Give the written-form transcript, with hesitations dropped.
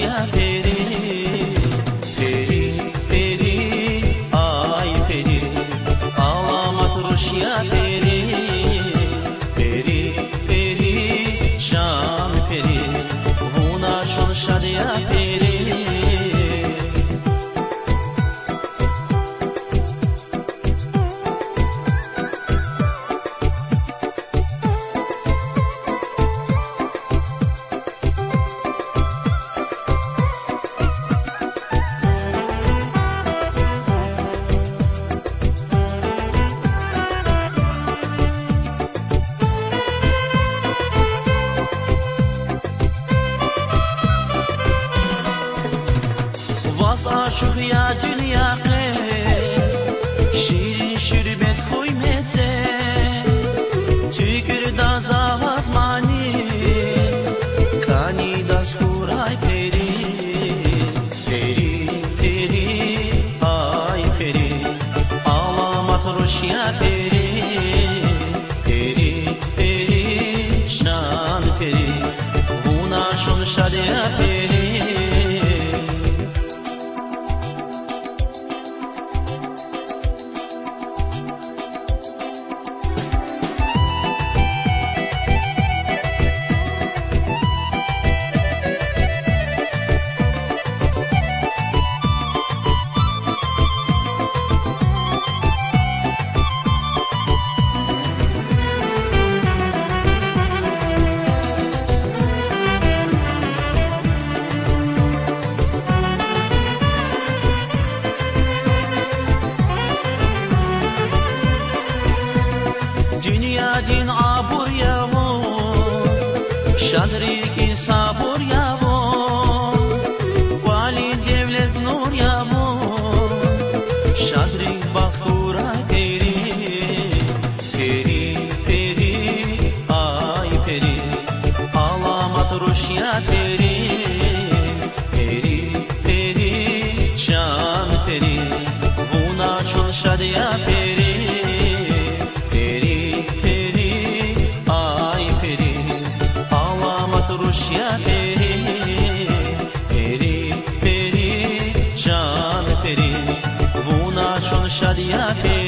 ya peri, peri peri ay peri, ağlamat ruş ya peri, peri peri şan peri, vuna şun şad ya peri. Vas aşık ya dünya kır, şirin şürbet koymese, tükür da zavaz mani, kani das kuray peri, peri peri ay peri, ağlamat ruş ya peri, peri peri şan peri, vuna şun şad ya peri. Din abur yavu, şadri ki sabur yavu, vali devlet nur yavu, şadri bakura peri, peri peri ay peri, alamat ruş ya peri, peri peri şan peri, vuna şun şad ya peri. Ya peri, peri peri can peri, vuna şun şad ya peri.